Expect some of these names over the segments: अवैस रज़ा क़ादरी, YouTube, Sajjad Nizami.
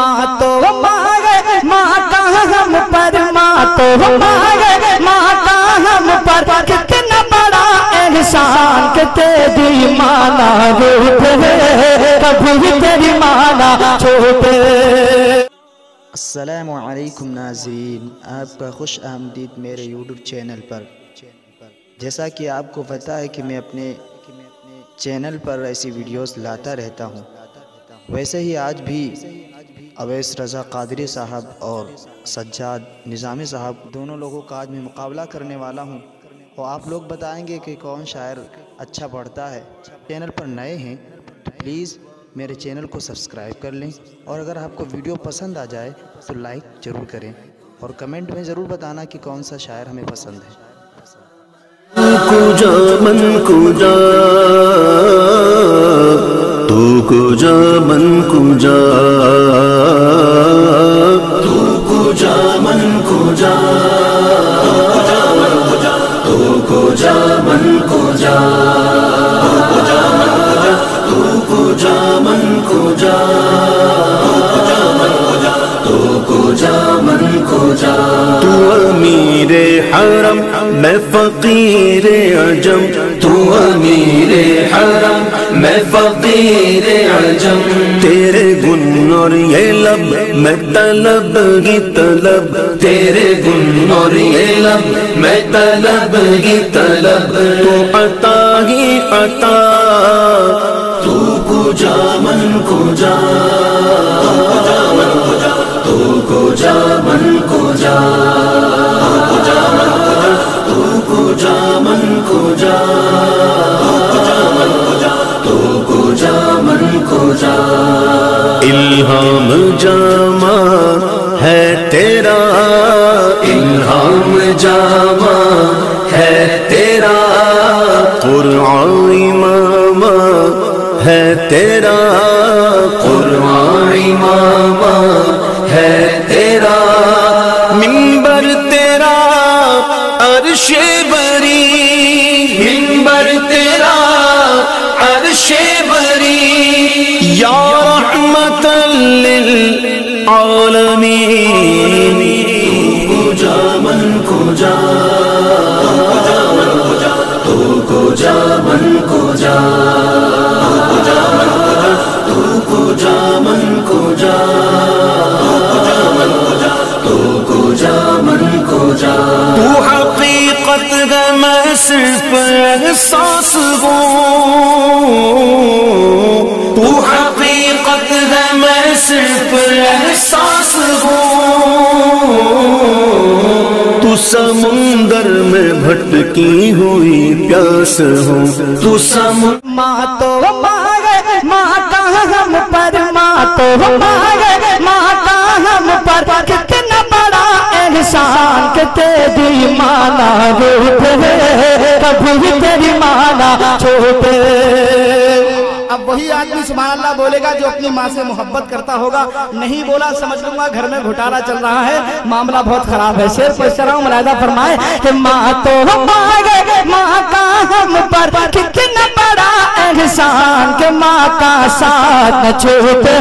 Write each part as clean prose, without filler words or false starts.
मातो मारे माता हम पर, मातो मारे माता हम पर, कितना बड़ा एहसान के तेरी माना रूप है, कभी तेरी माना छोटे। अस्सलामु अलैकुम नाज़रीन, आपका खुश आमदीद मेरे YouTube चैनल पर। जैसा कि आपको पता है कि मैं अपने चैनल पर ऐसी वीडियोस लाता रहता हूँ, वैसे ही आज भी अवैस रज़ा क़ादरी साहब और सज्जाद निज़ामी साहब दोनों लोगों का आज मैं मुकाबला करने वाला हूँ। और आप लोग बताएंगे कि कौन शायर अच्छा पढ़ता है। चैनल पर नए हैं तो प्लीज़ मेरे चैनल को सब्सक्राइब कर लें, और अगर आपको वीडियो पसंद आ जाए तो लाइक ज़रूर करें, और कमेंट में ज़रूर बताना कि कौन सा शायर हमें पसंद है। तू अमीरे हरम मैं फकीरे अजम, तू अमीरे हरम मैं फकीरे अजम, तेरे गुन और ये लब मैं तलब की तलब, तेरे गुन और ये लब मैं तलब की तलब, तू अता ही अता, तू पूजा मन को जा, इल्हाम जामा है तेरा, इल्हाम जामा है तेरा, कुरान इमामा है तेरा, कुरान इमामा है तेरा, मिंबर तेरा अर्श बरी, मिंबर तेरा अर्श बरी, या रहमतल लिल आलमीन, तू को जा मन को जा, तू को जा मन को जा, तू को जा मन को जा, तू को जा मन को जा, तू हकीकत का मैं सिर्फ एहसास हूँ, तू हकीकत है मैं सिर्फ एहसास हूँ, तू समुंदर में भटकी हुई प्यास हो, तू मातो मारे माता हम पर, मातो मारे माता हम पर, कितना बड़ा एहसान के तेरी माना रूप है, कभी तेरी माना छोटे। अब वही आदमी सुभान अल्लाह बोलेगा जो अपनी माँ से मोहब्बत करता होगा, नहीं बोला समझ लूंगा घर में घोटाला चल रहा है, मामला बहुत खराब है। शेर पर चढ़ा मुलायदा फरमाए कि माँ तो हमारे माता हम पर, कितना बड़ा एहसान के माँ का साथ न छूटे,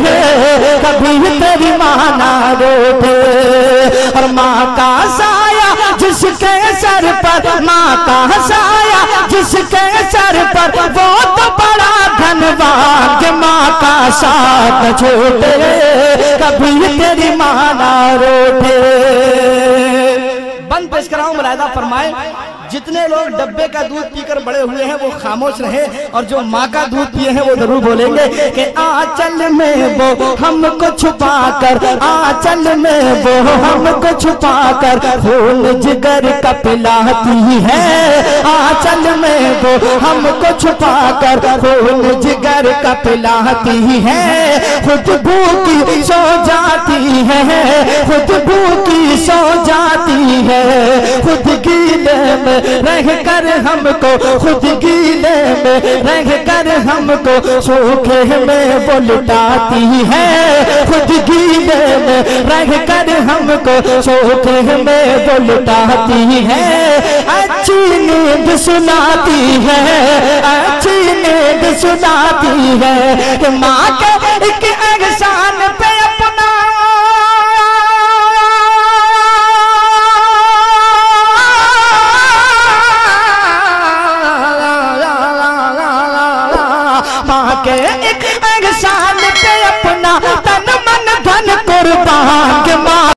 कभी तेरी माँ ना रोटे, और माँ का साया जिसके सर पर, माँ का साया जिसके सर पर, वो तो बड़ा धनवान के माँ का साथ न छोटे, कभी तेरी माँ ना रोटे। बंद पेश कराऊं मुलायदा फरमाए, जितने लोग डब्बे का दूध पीकर बड़े हुए हैं वो खामोश रहे, और जो माँ का दूध पिए हैं वो जरूर बोलेंगे कि आंचल में वो हमको छुपा कर, आंचल में वो हमको छुपा कर, फूल जिगर का पिलाती है, आंचल में वो हमको छुपा कर, फूल जिगर का पिलाती है, खुद भूखी सो जाती है, खुद भूखी सो जाती है, खुद गीले में रह कर हमको, खुद गीले में रह कर हमको, सूखे में वो लुटाती है, खुद गीले में रह कर हमको, सूखे में वो लुटाती है, अच्छी नींद सुनाती है, अच्छी नींद सुनाती है, माँ के एक एहसान पे